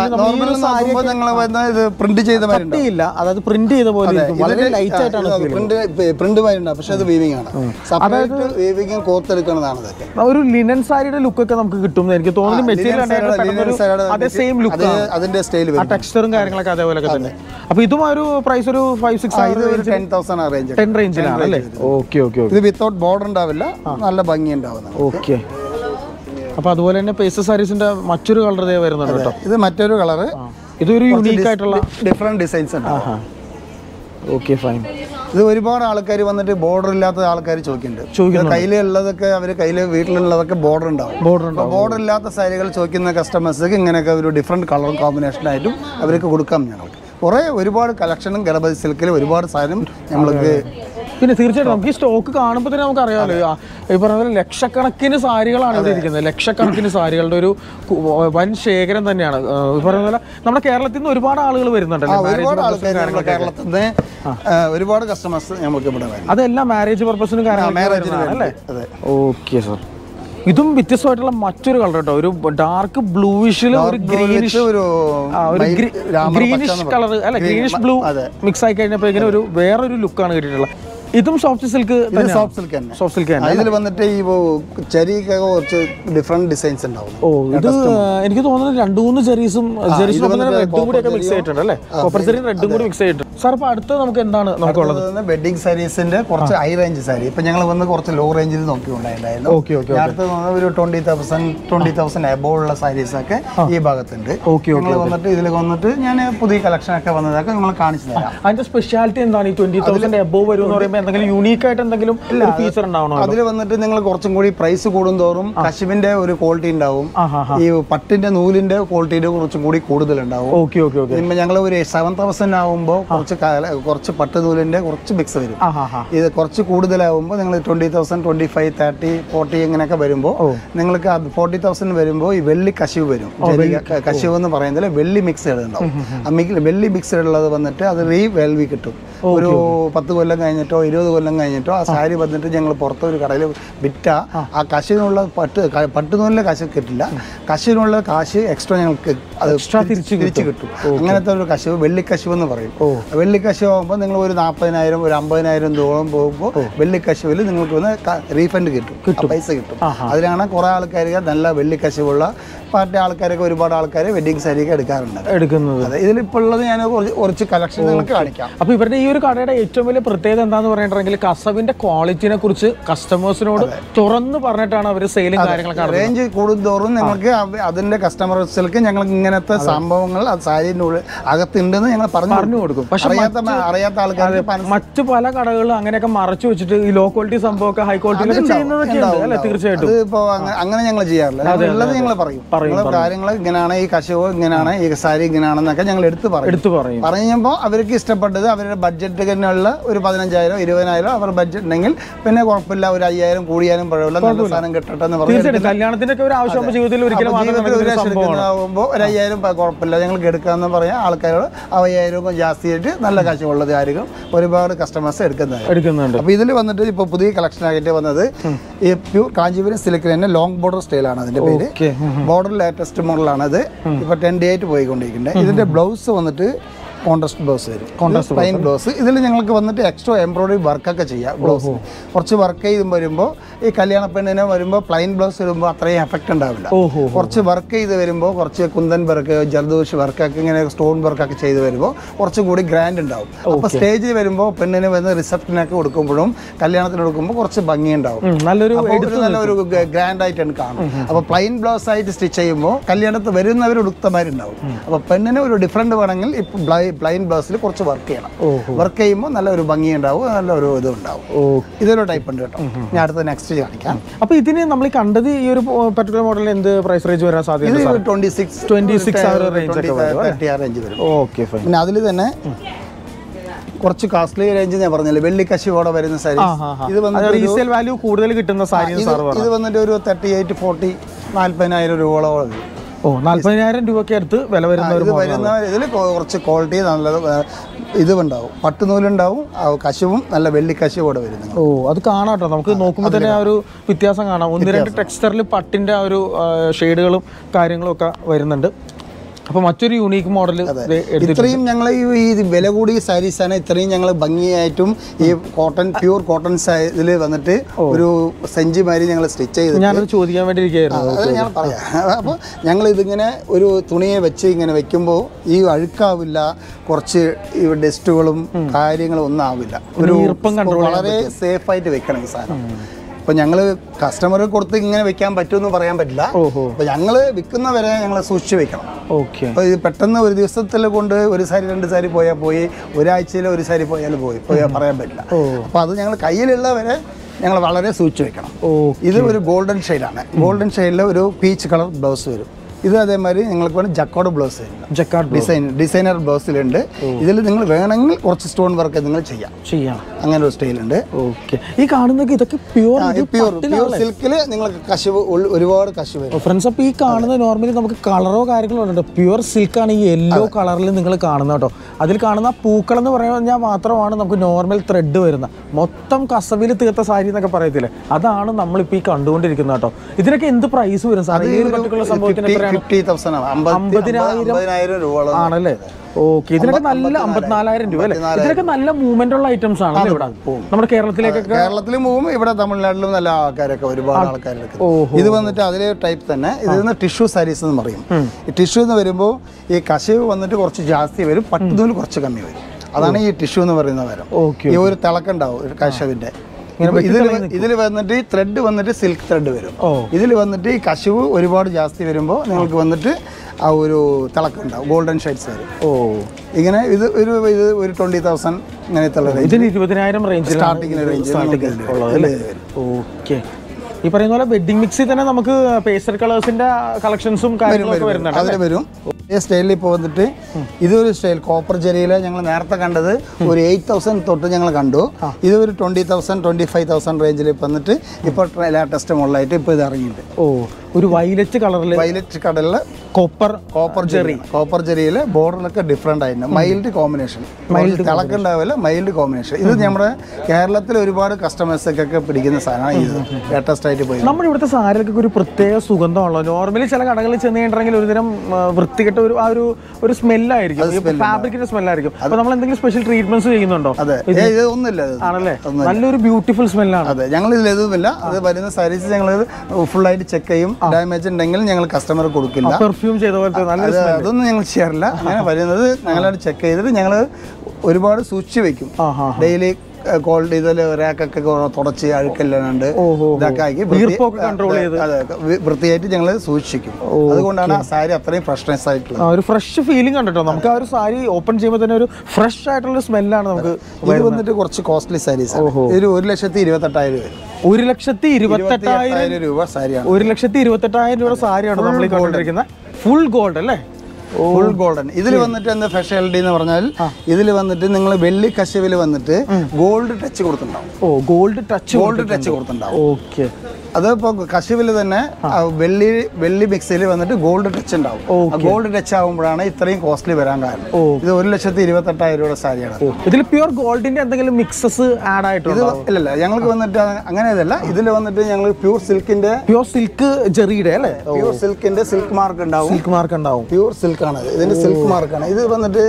and okay. So, paste sarees in the mature color. This is mature color. This is unique. Different designs. Okay, fine. This is a border. Border. Different color combination. Collection. പിന്നെ തീർച്ചയായിട്ടും നമുക്ക് ഈ സ്റ്റോക്ക് കാണുമ്പോൾ തന്നെ നമുക്ക് അറിയാമല്ലോ ഈ പറഞ്ഞ ലക്ഷക്കണക്കിന് സാരികളാണ് ഇവിടെ ഇരിക്കുന്നത്. ലക്ഷക്കണക്കിന് സാരികളുടെ ഒരു വൻ ശേഖരം തന്നെയാണ്. ഈ പറഞ്ഞ പോലെ നമ്മുടെ കേരളത്തിൽ നിന്ന് ഒരുപാട് ആളുകൾ വരുന്നുണ്ടല്ലോ, കേരളത്തിൽ നിന്ന് ഒരുപാട് കസ്റ്റമേഴ്സ് നമുക്ക് ഇവിടെ. അതെല്ലാം മാരേജ് പർപ്പസിനും അല്ലേ? ഓക്കെ സാർ, ഇതും വ്യത്യസ്തമായിട്ടുള്ള മറ്റൊരു കളർ കേട്ടോ, ഒരു ഡാർക്ക് ബ്ലൂയിഷിൽ ഒരു ഗ്രീനിഷ് ഗ്രീനിഷ് കളർ അല്ലെ, ഗ്രീനിഷ് ബ്ലൂ മിക്സ് ആയി കഴിഞ്ഞപ്പോൾ ഇങ്ങനെ ഒരു വേറൊരു ലുക്കാണ് കിട്ടിയിട്ടുള്ളത്. ഇതും സോഫ്റ്റ് സിൽക്ക് തന്നെ, സോഫ്റ്റ് സിൽക്ക് തന്നെ. ഇതിൽ വന്നിട്ട് ഈ ചെറിയൊക്കെ കുറച്ച് ഡിഫറെന്റ് ഡിസൈൻസ് ഉണ്ടാവും. ഓ, ഇത് എനിക്ക് തോന്നുന്നത് രണ്ട് മൂന്ന് ചെറീസും റെഡും കൂടി ഒക്കെ മിക്സ് ആയിട്ടുണ്ട് അല്ലേ, കോപ്പർ ചെറിയും റെഡും കൂടി മിക്സ് ആയിട്ടുണ്ട്. സാർ, അപ്പോൾ അടുത്ത് നമുക്ക് എന്താണ് നമുക്കുള്ളത്? വെഡിങ് സാരീസിന്റെ കുറച്ച് ഹൈ റേഞ്ച് സാരി ഇപ്പൊ ഞങ്ങൾ വന്ന് കുറച്ച് ലോ റേഞ്ചിൽ നോക്കിക്കൊണ്ടായിരുന്നു. അടുത്ത് ഒരു 20,000 എബോ ഉള്ള സാരീസ് ഒക്കെ ഈ ഭാഗത്തുണ്ട്. വന്നിട്ട് ഇതിൽ വന്നിട്ട് ഞാൻ പുതിയ കളക്ഷൻ ഒക്കെ വന്നതൊക്കെ നിങ്ങൾ കാണിച്ചു തരാം. അതിന്റെ സ്പെഷ്യാലിറ്റി എന്താണ്? ഈ 20,000 എബോ വരും അതിൽ വന്നിട്ട് നിങ്ങൾ കുറച്ചും കൂടി പ്രൈസ് കൂടുന്തോറും കശുവിന്റെ ഒരു ക്വാളിറ്റി ഉണ്ടാവും, ഈ പട്ടിന്റെ നൂലിന്റെ ക്വാളിറ്റിയുടെ കുറച്ചും കൂടി കൂടുതൽ ഉണ്ടാവും. പിന്നെ ഞങ്ങൾ ഒരു 7,000 ആവുമ്പോൾ കുറച്ച് പട്ട് നൂലിന്റെ കുറച്ച് മിക്സ് വരും. ഇത് കുറച്ച് കൂടുതലാവുമ്പോൾ നിങ്ങൾ 20,000, 25, 30, 40 ഇങ്ങനെയൊക്കെ വരുമ്പോൾ നിങ്ങൾക്ക് 40,000 വരുമ്പോൾ ഈ വെള്ളി കശുവ് വരും. കശുവ് എന്ന് പറയുന്നതിൽ വെള്ളി മിക്സഡ് ഉണ്ടാവും. വെള്ളി മിക്സഡ് ഉള്ളത് വന്നിട്ട് അത് റീ വെൽവി കിട്ടും. ഒരു 10 കൊല്ലം കഴിഞ്ഞിട്ട് 20 കൊല്ലം കഴിഞ്ഞിട്ടോ ആ സാരി വന്നിട്ട് ഞങ്ങൾ പുറത്തൊരു കടയിൽ വിറ്റ ആ കശിനുള്ള പട്ടുനൂലിലെ കശ് കിട്ടില്ല, കശിനുള്ള കാശ് എക്സ്ട്രാ ഞങ്ങൾക്ക് തിരിച്ചു കിട്ടും. അങ്ങനത്തെ ഒരു കശുവ് വെള്ളിക്കശുവ് എന്ന് പറയും. വെള്ളിക്കശുവ് ആകുമ്പോൾ നിങ്ങൾ ഒരു 40,000, ഒരു 50,000 ദൂരം പോകുമ്പോൾ വെള്ളിക്കശുവിൽ നിങ്ങൾക്ക് വന്ന് റീഫണ്ട് കിട്ടും, പൈസ കിട്ടും. അതിലാണ് കുറേ ആൾക്കാർക്ക് നല്ല വെള്ളിക്കശുവുള്ള പാർട്ടി ആൾക്കാരൊക്കെ ഒരുപാട് ആൾക്കാർ വെഡിങ് സാരിയൊക്കെ എടുക്കുന്നത്. ഇതിലിപ്പോൾ ഉള്ളത് ഞാൻ കുറച്ച് കളക്ഷൻ നിങ്ങൾക്ക് കാണിക്കാം. അപ്പോൾ ഇവരുടെ ഈ ഒരു കടയുടെ ഏറ്റവും വലിയ പ്രത്യേകത എന്താന്ന് പറഞ്ഞിട്ടുണ്ടെങ്കിൽ കസവിന്റെ ക്വാളിറ്റിനെ കുറിച്ച് കസ്റ്റമേഴ്സിനോട് തുറന്ന് പറഞ്ഞിട്ടാണ് അവർ സെയിലും കാര്യങ്ങളൊക്കെ. റേഞ്ച് കൂടുതോറും നിങ്ങൾക്ക് അതിന്റെ കസ്റ്റമേഴ്സിലേക്ക് ഞങ്ങൾ ഇങ്ങനത്തെ സംഭവങ്ങൾ സാരിന്റെ അകത്തുണ്ടെന്ന് ഞങ്ങൾ പറഞ്ഞു കൊടുക്കും. പക്ഷെ അറിയാത്ത ആൾക്കാർ മറ്റു പല കടകളിലും അങ്ങനെയൊക്കെ മറച്ചു വെച്ചിട്ട് ഈ ലോ ക്വാളിറ്റി സംഭവമൊക്കെ ഹൈ ക്വാളിറ്റി ചെയ്യുന്നതൊക്കെയാണ്. തീർച്ചയായിട്ടും ഇപ്പോൾ അങ്ങനെ ഞങ്ങൾ ചെയ്യാറില്ല, ഉള്ളത് ഞങ്ങൾ പറയും. കാര്യങ്ങൾ ഇങ്ങനെയാണ്, ഈ കശുവ് ഇങ്ങനെയാണ്, ഈ സാരി ഇങ്ങനെയാണെന്നൊക്കെ ഞങ്ങൾ എടുത്ത് പറയും. പറയുമ്പോൾ അവർക്ക് ഇഷ്ടപ്പെട്ടത് അവരുടെ ബഡ്ജറ്റിനുള്ള ഒരു 15,000, 20,000 അവർ ബഡ്ജറ്റ് ഉണ്ടെങ്കിൽ പിന്നെ കുഴപ്പമില്ല, ഒരു 5,000 കൂടിയാലും പഴവില്ല, നല്ല സാധനം കിട്ടട്ടെ എന്ന് പറഞ്ഞു. കല്യാണത്തിനൊക്കെ ഒരു ആവശ്യം ജീവിതത്തിൽ ഒരിക്കലാകുമ്പോൾ ഒരു 5,000 കുഴപ്പമില്ല ഞങ്ങൾക്ക് എടുക്കാമെന്ന് പറയാം ആൾക്കാരോട്. 5,000 ജാസ്തിയായിട്ട് നല്ല കാശുള്ളത് ആയിരിക്കും ഒരുപാട് കസ്റ്റമേഴ്സ് എടുക്കുന്നുണ്ട്. അപ്പോൾ ഇതിൽ വന്നിട്ട് ഇപ്പോൾ പുതിയ കളക്ഷൻ ആയിട്ട് വന്നത് ഈ പ്യൂർ കാഞ്ചീപുരം സിൽക്കിൽ തന്നെ ലോങ് ബോർഡർ സ്റ്റൈലാണ് അതിൻ്റെ പേര്. ബോർഡർ ലേറ്റസ്റ്റ് മോഡലാണത്, ഇപ്പോൾ 10 ഡേ പോയിക്കൊണ്ടിരിക്കുന്നത്. ഇതിൻ്റെ ബ്ലൗസ് വന്നിട്ട് കോൺട്രാസ്റ്റ് ബ്ലൗസ് വരും, കോൺട്രാസ്റ്റ് പ്ലെയിൻ ബ്ലൗസ്. ഇതിൽ ഞങ്ങൾക്ക് വന്നിട്ട് എക്സ്ട്രാ എംബ്രോയിഡറി വർക്കൊക്കെ ചെയ്യാം. ബ്ലൗസ് കുറച്ച് വർക്ക് ചെയ്തും വരുമ്പോൾ ഈ കല്യാണ പെണ്ണിനെ വരുമ്പോൾ പ്ലെയിൻ ബ്ലൗസ് വരുമ്പോൾ അത്രയും എഫക്റ്റ് ഉണ്ടാവില്ല. കുറച്ച് വർക്ക് ചെയ്ത് വരുമ്പോൾ കുറച്ച് കുന്തൻ വർക്ക്, ജർദോഷ് വർക്കൊക്കെ, ഇങ്ങനെ സ്റ്റോൺ വർക്കൊക്കെ ചെയ്ത് വരുമ്പോൾ കുറച്ചും കൂടി ഗ്രാൻഡ് ഉണ്ടാവും. അപ്പോൾ സ്റ്റേജിൽ വരുമ്പോൾ പെണ്ണിന് വരുന്ന റിസപ്ഷനൊക്കെ കൊടുക്കുമ്പോഴും കല്യാണത്തിന് കൊടുക്കുമ്പോൾ കുറച്ച് ഭംഗി ഉണ്ടാവും, നല്ലൊരു ഗ്രാൻഡ് ആയിട്ടാണ് കാണും. അപ്പോൾ പ്ലെയിൻ ബ്ലൗസ് ആയിട്ട് സ്റ്റിച്ച് ചെയ്യുമ്പോൾ കല്യാണത്തിൽ വരുന്നവർ ഉടുത്തമാരുണ്ടാവും. അപ്പോൾ പെണ്ണിന് ഒരു ഡിഫറൻറ്റ് വേണമെങ്കിൽ ഇപ്പോൾ പ്ലെയിൻ ബ്ലൗസിൽ കുറച്ച് വർക്ക് ചെയ്യണം. വർക്ക് ചെയ്യുമ്പോൾ നല്ലൊരു ഭംഗി ഉണ്ടാവും, നല്ലൊരു ഇതും ഉണ്ടാവും. ഇതൊരു ടൈപ്പ് ഉണ്ട് കേട്ടോ, ഞാൻ അടുത്ത നെക്സ്റ്റ് കാണിക്കാം. അപ്പോൾ ഇതിന് നമ്മൾ കണ്ടത് ഈ ഒരു പർട്ടിക്കുലർ മോഡലിൽ എന്ത് പ്രൈസ് റേഞ്ച് വരാൻ സാധ്യത? 26 റേഞ്ച് വരും. Okay, fine. പിന്നെ അതിൽ തന്നെ കുറച്ച് കാസ്റ്റ്ലി റേഞ്ച് ഞാൻ പറഞ്ഞില്ലേ, വെള്ളിക്കശിയോടെ വരുന്ന സാരി, ഇത് വന്നിട്ട് റീസെയിൽ വാല്യൂ കൂടുതൽ കിട്ടുന്ന സാരി. ഇത് വന്നിട്ട് ഒരു 38, 40, 40,000 രൂപയോളം. ഓ, 40,000 രൂപയ്ക്ക് അടുത്ത് വില വരുന്ന ഇതിൽ കുറച്ച് ക്വാളിറ്റി നല്ലത് ഇതുണ്ടാവും, പട്ടുനൂലുണ്ടാവും, കശുവും നല്ല വെള്ളിക്കശുവോടെ വരുന്നത്. ഓ, അത് കാണാം കേട്ടോ, നമുക്ക് നോക്കുമ്പോൾ തന്നെ ആ ഒരു വ്യത്യാസം കാണാം. 1-2 ടെക്സ്റ്ററിൽ പട്ടിൻ്റെ ആ ഒരു ഷെയ്ഡുകളും കാര്യങ്ങളും ഒക്കെ വരുന്നുണ്ട്. അപ്പോൾ മറ്റൊരു യൂണീക്ക് മോഡൽ. ഇത്രയും ഞങ്ങൾ ഈ വില കൂടിയ സാരീസാണ് ഇത്രയും ഞങ്ങൾ ഭംഗിയായിട്ടും ഈ കോട്ടൺ പ്യൂർ കോട്ടൺ ഇതിൽ വന്നിട്ട് ഒരു സെഞ്ചി മാതിരി ഞങ്ങൾ സ്റ്റിച്ച് ചെയ്ത് ഞാനത് ചോദിക്കാൻ വേണ്ടിയിരിക്കുകയായിരുന്നു, അത് ഞാൻ പറയാം. അപ്പോൾ ഞങ്ങൾ ഇതിങ്ങനെ ഒരു തുണിയെ വെച്ച് ഇങ്ങനെ വെക്കുമ്പോൾ ഈ അഴുക്കാവില്ല, കുറച്ച് ഈ ഡസ്റ്റുകളും കാര്യങ്ങളും ഒന്നും ആവില്ല, ഒരു വളരെ സേഫായിട്ട് വെക്കണം ഈ സാധനം. അപ്പോൾ ഞങ്ങൾ കസ്റ്റമർ കൊടുത്ത് ഇങ്ങനെ വെക്കാൻ പറ്റുമെന്ന് പറയാൻ പറ്റില്ല. അപ്പോൾ ഞങ്ങൾ വിൽക്കുന്ന വരെ ഞങ്ങൾ സൂക്ഷിച്ച് വെക്കണം. ഓക്കെ, അപ്പോൾ ഇത് പെട്ടെന്ന് ഒരു ദിവസത്തിൽ കൊണ്ട് ഒരു സാരി 2 സാരി പോയാൽ പോയി, ഒരാഴ്ചയിൽ ഒരു സാരി പോയാലും പോയാൽ പറയാൻ പറ്റില്ല. അപ്പോൾ അത് ഞങ്ങൾ കയ്യിലുള്ള വരെ ഞങ്ങൾ വളരെ സൂക്ഷിച്ച് വെക്കണം. ഇത് ഒരു ഗോൾഡൻ ഷെയ്ഡാണ്, ഗോൾഡൻ ഷെയ്ഡിൽ ഒരു പീച്ച് കളർ ബ്ലൗസ് വരും. ഇത് അതേമാതിരി നിങ്ങൾക്ക് വേണം ജക്കാർഡ് ബ്ലൗസ്, ജക്കാർഡ് ഡിസൈനർ ബ്ലൗസിലുണ്ട്. ഇതിൽ നിങ്ങൾ വേണമെങ്കിൽ കുറച്ച് സ്റ്റോൺ വർക്ക് നിങ്ങൾ ചെയ്യാം. അങ്ങനൊരു സ്റ്റൈൽ ഉണ്ട്. ഓക്കേ, ഈ കാണുന്നത് ഇതൊക്കെ പ്യൂർ പ്യൂർ സിൽക്കിൽ നിങ്ങൾക്ക് കശവ് ഒരുപാട് കശവ് വരും ഫ്രണ്ട്സ്. അപ്പോൾ ഈ കാണുന്ന നോർമലി നമുക്ക് കളറോ കാര്യങ്ങളോ ഉണ്ടോ? പ്യൂർ സിൽക്കാണ് ഈ യെല്ലോ കളറിൽ നിങ്ങൾ കാണുന്നത് കേട്ടോ. അതിൽ കാണുന്ന പൂക്കൾ എന്ന് പറഞ്ഞാൽ മാത്രമാണ് നമുക്ക് നോർമൽ ത്രെഡ് വരുന്ന മൊത്തം കസവിൽ തീർത്ത സാരി എന്നൊക്കെ പറയത്തില്ലേ, അതാണ് നമ്മളിപ്പോൾ ഈ കണ്ടുകൊണ്ടിരിക്കുന്നത് കേട്ടോ. ഇതിനൊക്കെ എന്ത് പ്രൈസ് വരും സാർ? ഈ ഒരു പർട്ടിക്കുലർ സംഭവത്തിന് 50,000 രൂപ ആണല്ലേ? ഓക്കെ, ഇതിനൊക്കെ നല്ല 54,000 രൂപ അല്ലേ? ഇതിനൊക്കെ നല്ല മൂവ്മെന്റ് ഉള്ള ഐറ്റംസ് ആണ് ഇവിടെ. നമ്മുടെ കേരളത്തിലേക്കൊക്കെ കേരളത്തിലും പോവും, ഇവിടെ തമിഴ്നാട്ടിലും നല്ല ആൾക്കാരൊക്കെ ഒരുപാട് ആൾക്കാരൊക്കെ. ഇത് വന്നിട്ട് അതിലെ ടൈപ്പ് തന്നെ ഇതിൽ നിന്ന് ടിഷ്യൂ സാരീസ് എന്ന് പറയും. ഈ ടിഷ്യൂ എന്ന് വരുമ്പോൾ ഈ കശവ് വന്നിട്ട് കുറച്ച് ജാസ്തി വരും, പട്ടുതൂല് കുറച്ച് കമ്മി വരും. അതാണ് ഈ ടിഷ്യൂ എന്ന് പറയുന്ന വരം. ഈ ഒരു തിളക്കുണ്ടാവും കശവിന്റെ. ഇതിൽ വന്നിട്ട് ഈ ത്രെഡ് വന്നിട്ട് സിൽക്ക് ത്രെഡ് വരും. ഇതിൽ വന്നിട്ട് ഈ കശവ് ഒരുപാട് ജാസ്തി വരുമ്പോൾ നിങ്ങൾക്ക് വന്നിട്ട് ആ ഒരു തിളക്കുണ്ടാവും, ഗോൾഡൻ ഷെയ്ഡ്സ് വരും. ഓ, ഇങ്ങനെ ഇത് ഒരു ഇത് ഒരു 20,000 ഇങ്ങനത്തെ ഇതിന് 20,000 റേഞ്ച് സ്റ്റാർട്ടിങ്ങിന്. ഓക്കെ, ഈ പറയുന്ന പോലെ വെഡ്ഡിംഗ് മിക്സിൽ തന്നെ നമുക്ക് പേസ്റ്റൽ കളേഴ്സിന്റെ കളക്ഷൻസും കാര്യങ്ങളൊക്കെ വരുന്നുണ്ട്. അതിൽ വരും സ്റ്റൈലിൽ ഇപ്പോൾ വന്നിട്ട് ഇതൊരു സ്റ്റൈൽ കോപ്പർ ജെറിയിലെ ഞങ്ങൾ നേരത്തെ കണ്ടത് ഒരു 8,000 തൊട്ട് ഞങ്ങൾ കണ്ടു. ഇത് ഒരു 20,000-25,000 റേഞ്ചിൽ വന്നിട്ട് ഇപ്പോൾ ലേറ്റസ്റ്റ് മോഡലായിട്ട് ഇപ്പോൾ ഇത് ഇറങ്ങിയിട്ടുണ്ട്. ഓ, ഒരു വയലറ്റ് കളറിൽ വയലറ്റ് കളറിൽ കോപ്പർ ജെറിയിലെ ബോർഡറിലൊക്കെ ഡിഫറെൻ്റ് ആയിരുന്നു. മൈൽഡ് കോമ്പിനേഷൻ, മൈൽഡ് തിളക്കുണ്ടാവില്ല, മൈൽഡ് കോമ്പിനേഷൻ. ഇത് നമ്മുടെ കേരളത്തിൽ ഒരുപാട് കസ്റ്റമേഴ്സൊക്കെ പിടിക്കുന്ന സാധനമാണ്. ഇത് ലേറ്റസ്റ്റ് ആയിട്ട് പോയി നമ്മുടെ ഇവിടുത്തെ സാരികൾക്കൊക്കെ ഒരു പ്രത്യേക സുഗന്ധമുള്ളൂ. നോർമലി ചില കടകളിൽ ചെന്ന് കഴിഞ്ഞിട്ടുണ്ടെങ്കിൽ ഒരുതരം വൃത്തികെട്ട ഒരു സ്മെല്ലായിരിക്കും, ഫാബ്രിക്കിന്റെ സ്മെല്ലായിരിക്കും. അപ്പോൾ നമ്മൾ എന്തെങ്കിലും സ്പെഷ്യൽ ട്രീറ്റ്മെന്റ്സ് ചെയ്യുന്നുണ്ടോ? അതെ, ഇത് ഒന്നുമില്ല ആണല്ലേ, നല്ലൊരു ബ്യൂട്ടിഫുൾ സ്മെല്ലാണ്. അതെ, ഞങ്ങൾ ഇതിലൊന്നുമില്ല. അത് വരുന്ന സാരീസ് ഞങ്ങൾ ഫുള്ളായിട്ട് ചെക്ക് ചെയ്യും. ഡാമേജ് ഉണ്ടെങ്കിൽ ഞങ്ങൾ കസ്റ്റമർ കൊടുക്കില്ല. പെർഫ്യൂം ചെയ്ത പോലത്തെ അതൊന്നും ഞങ്ങൾ ചെയ്യാറില്ല. അങ്ങനെ വരുന്നത് ഞങ്ങളത് ചെക്ക് ചെയ്തിട്ട് ഞങ്ങൾ ഒരുപാട് സൂക്ഷിച്ച് വെക്കും. ഡെയിലി കോൾഡ് ചെയ്തതിൽ റാക്കൊക്കെ തുടച്ച് അഴുക്കെല്ലാണ്ട് ഇതൊക്കെ ആക്കി കൺട്രോൾ ചെയ്ത് വൃത്തിയായിട്ട് ഞങ്ങൾ സൂക്ഷിക്കും. അതുകൊണ്ടാണ് ആ സാരി അത്രയും ഫ്രഷ്നെസ് ആയിട്ടുള്ള ഒരു ഫ്രഷ് ഫീലിംഗ് കണ്ടിട്ടോ. നമുക്ക് ആ ഒരു സാരി ഓപ്പൺ ചെയ്യുമ്പോൾ തന്നെ ഒരു ഫ്രഷ് ആയിട്ടുള്ള സ്മെല്ലാണ് നമുക്ക്. ഇത് വന്നിട്ട് കുറച്ച് കോസ്റ്റ്ലി സാരീസ്. ഇത് 128,000 രൂപ 128,000 രൂപ സാരിയാണ്. 128,000 രൂപ സാരിയാണ് നമ്മൾ കൊണ്ടിരിക്കുന്ന ഫുൾ ഗോൾഡ് അല്ലേ? Full golden. ഇതിൽ വന്നിട്ട് എന്താ സ്പെഷ്യാലിറ്റി എന്ന് പറഞ്ഞാൽ ഇതിൽ വന്നിട്ട് നിങ്ങൾ വെള്ളി കശവിൽ വന്നിട്ട് ഗോൾഡ് ടച്ച് കൊടുത്തിട്ടുണ്ടാവും. ഓ, ഗോൾഡ് ടച്ച് കൊടുത്തിട്ടുണ്ടാവും. ഓക്കെ, അതിപ്പോ കശുവിൽ തന്നെ വെള്ളി മിക്സിൽ വന്നിട്ട് ഗോൾഡ് ടച്ച് ഉണ്ടാവും. ഗോൾഡ് ടച്ച് ആകുമ്പോഴാണ് ഇത്രയും കോസ്റ്റ്ലി വരാൻ കാരണം. ഇത് 128,000 രൂപ സാരിയാണ്. ഇതിൽ പ്യൂർ ഗോൾഡിന്റെ എന്തെങ്കിലും മിക്സസ് ആഡ് ആയിട്ടുണ്ട്? ഇല്ലല്ല, ഞങ്ങൾക്ക് വന്നിട്ട് അങ്ങനെ ഇതല്ല. ഇതിൽ വന്നിട്ട് ഞങ്ങൾ പ്യൂർ സിൽക്ക് ജെറിയുടെ അല്ലേ, പ്യൂർ സിൽക്കിന്റെ സിൽക്ക് മാർക്ക് ഉണ്ടാവും. പ്യൂർ സിൽക്ക് ആണ് ഇതിന്റെ സിൽക്ക് മാർക്കാണ്. ഇത് വന്നിട്ട്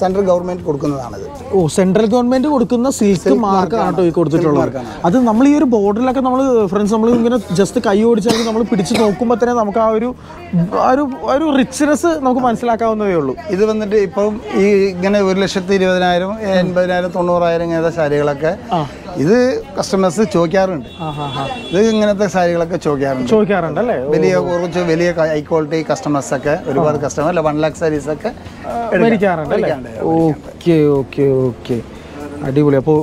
സെൻട്രൽ ഗവൺമെന്റ് കൊടുക്കുന്നതാണത്. ഓ, സെൻട്രൽ ഗവൺമെന്റ് കൊടുക്കുന്ന സിൽക്ക് മാർക്കാണ് ഈ കൊടുത്തിട്ടുള്ളത്. അത് നമ്മൾ ഈ ഒരു ബോർഡറിലൊക്കെ നമ്മൾ ഫ്രണ്ട്സ് നമ്മൾ ഇങ്ങനെ ജസ്റ്റ് കൈ ഓടിച്ചാൽ നമ്മൾ പിടിച്ച് നോക്കുമ്പോൾ തന്നെ നമുക്ക് ആ ഒരു റിച്ച്നെസ് നമുക്ക് മനസ്സിലാക്കാവുന്നതേ ഉള്ളൂ. ഇത് വന്നിട്ട് ഇപ്പം ഈ ഇങ്ങനെ 120,000, 80,000, 90,000 ഇങ്ങനത്തെ സാരികളൊക്കെ ഇത് കസ്റ്റമേഴ്സ് ചോദിക്കാറുണ്ട്. ഇത് ഇങ്ങനത്തെ സാരികളൊക്കെ ചോദിക്കാറുണ്ട് അല്ലേ? വലിയ ഹൈ ക്വാളിറ്റി കസ്റ്റമേഴ്സ് ഒക്കെ ഒരുപാട് കസ്റ്റമേഴ്സ് അല്ല 1 lakh സാരീസ് ഒക്കെ മേടിക്കാറുണ്ട് അല്ലേ? ഓക്കെ ഓക്കെ ഓക്കെ, അടിപൊളി. അപ്പോൾ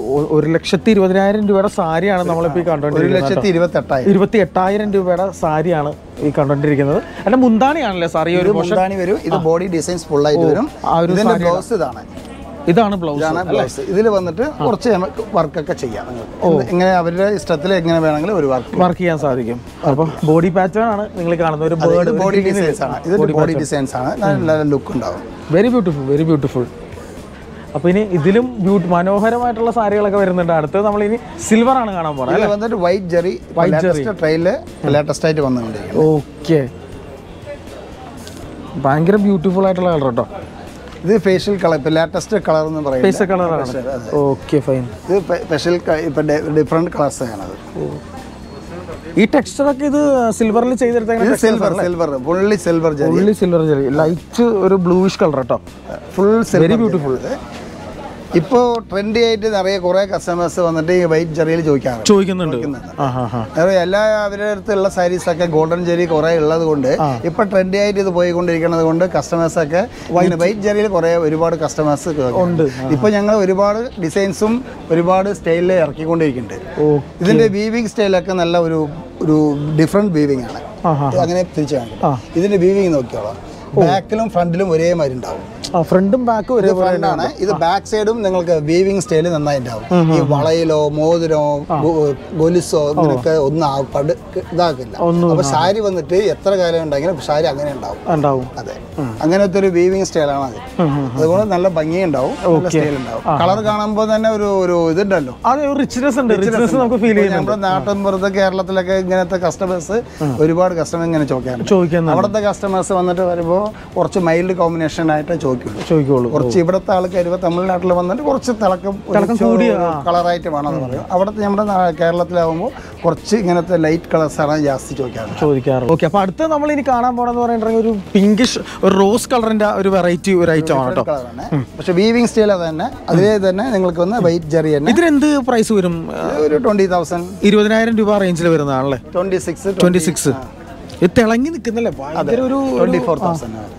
120,000 രൂപയുടെ സാരിയാണ് നമ്മളിപ്പോൾ ഈ കണ്ടുകൊണ്ടിരിക്കുന്നത്. 128,000 രൂപയുടെ സാരിയാണ് ഈ കണ്ടുകൊണ്ടിരിക്കുന്നത്. അല്ല, മുന്താണിയാണല്ലേ സാർ? ഈ ഒരു മുന്താണി വരും. ഇത് ബോഡി ഡിസൈൻസ് ഫുള്ളായിട്ട് വരും. ഇതിന്റെ ബ്ലൗസ് ഇതാണ്. ഇതാണ് ബ്ലൗസ്. ഇതിൽ വന്നിട്ട് കുറച്ച് വർക്കൊക്കെ ചെയ്യാം. ഇങ്ങനെ അവരുടെ ഇഷ്ടത്തിൽ എങ്ങനെ വേണമെങ്കിലും ഒരു വർക്ക് ചെയ്യാൻ സാധിക്കും. അപ്പോൾ ബോഡി പാറ്റേൺ ആണ് നിങ്ങൾ കാണുന്ന ഒരു ബോഡി ഡിസൈൻസ് ആണ്. നല്ല ലുക്ക് ഉണ്ടാവും. Very beautiful. അപ്പോൾ ഇനി ഇതിലും മനോഹരമായിട്ടുള്ള സാരികളൊക്കെ വരുന്നുണ്ട്. അടുത്തത് നമ്മൾ ഇനി സിൽവർ ആണ് കാണാൻ പോകുന്നത്. വന്നിട്ട് വൈറ്റ് ജെറി ട്രെയില് ലേറ്റസ്റ്റ് ആയിട്ട് വന്നുകൊണ്ട്. ഓക്കെ, ഭയങ്കര ബ്യൂട്ടിഫുൾ ആയിട്ടുള്ള കളർ കേട്ടോ. ഇത് ഫേഷ്യൽ കളർ, ഇപ്പം ലേറ്റസ്റ്റ് കളർ എന്ന് പറയും. ഫേഷ്യൽ കളറാണ്. Okay, fine. ഇത് ഫേഷ്യൽ ഇപ്പം ഡിഫറെൻറ്റ് കളേഴ്സ് ആണ്. ഈ ടെക്സ്ചറൊക്കെ ഇത് സിൽവറിൽ ചെയ്തെടുത്ത സിൽവർ ജെറി ലൈറ്റ് ഒരു ബ്ലൂയിഷ് കളർ കേട്ടോ. Full very beautiful. ഇപ്പോൾ ട്രെൻഡി ആയിട്ട് നിറയെ കുറേ കസ്റ്റമേഴ്സ് വന്നിട്ട് ഈ വൈറ്റ് ജെറിയിൽ ചോദിക്കുന്നുണ്ട്. എല്ലാ അവരുടെ അടുത്തുള്ള സാരീസൊക്കെ ഗോൾഡൻ ജെറി കുറേ ഉള്ളത് കൊണ്ട് ഇപ്പൊ ട്രെൻഡി ആയിട്ട് ഇത് പോയിക്കൊണ്ടിരിക്കുന്നത് കൊണ്ട് കസ്റ്റമേഴ്സൊക്കെ വൈറ്റ് ജെറിയിൽ കുറേ ഒരുപാട് കസ്റ്റമേഴ്സ് ഉണ്ട്. ഇപ്പൊ ഞങ്ങൾ ഒരുപാട് ഡിസൈൻസും ഒരുപാട് സ്റ്റൈലിൽ ഇറക്കിക്കൊണ്ടിരിക്കുന്നുണ്ട്. ഇതിന്റെ വീവിംഗ് സ്റ്റൈലൊക്കെ നല്ല ഒരു ഡിഫറെന്റ് വീവിംഗ് ആണ്. അങ്ങനെ തിരിച്ചു ഇതിന്റെ വീവിംഗ് നോക്കിയോളാം. back and front. Front and back is the back side of weaving style. You Valailo, Modro, Goliso, Udna, Sari on the tree, Yatragar and Sari again and down. I'm going to weaving style. The one of the Banyan down, color Ganamba than the Dano. Are richness and richness of the feeling? The customers, reward customers and the customers on the or mild combination. ചോദിക്കുള്ളൂ കുറച്ച് ഇവിടത്തെ ആൾക്കാര് തമിഴ്നാട്ടിൽ വന്നിട്ട് കുറച്ച് തലക്കം കൂടിയ കളർ ആയിട്ട് വേണമെന്ന് പറയും അവിടെ നമ്മുടെ കേരളത്തിലാവുമ്പോൾ കുറച്ച് ഇങ്ങനത്തെ ലൈറ്റ് കളർസ് ആണ് ജാസ്തി ചോദിക്കാറുള്ളത് ഓക്കേ അപ്പോൾ അടുത്ത നമ്മൾ ഇനി കാണാൻ പോണെന്ന് പറയുന്നത് ഒരു പിങ്കിഷ് ഒരു റോസ് കളറിന്റെ ഒരു വെറൈറ്റി ഒരു ഐറ്റം ആണ് ട്ടോ പക്ഷേ വീവിംഗ് സ്റ്റൈൽ അതന്നെ അതിലേ തന്നെ നിങ്ങൾക്ക് വന്ന വൈറ്റ് ജെറി തന്നെ ഇതിന് എന്ത് പ്രൈസ് വരും ഒരു 20000 രൂപ റേഞ്ചിൽ വരുന്നതാണല്ലേ 26 ഇത് തിളങ്ങി നിൽക്കുന്നല്ലേ ഭയങ്കര ഒരു 24000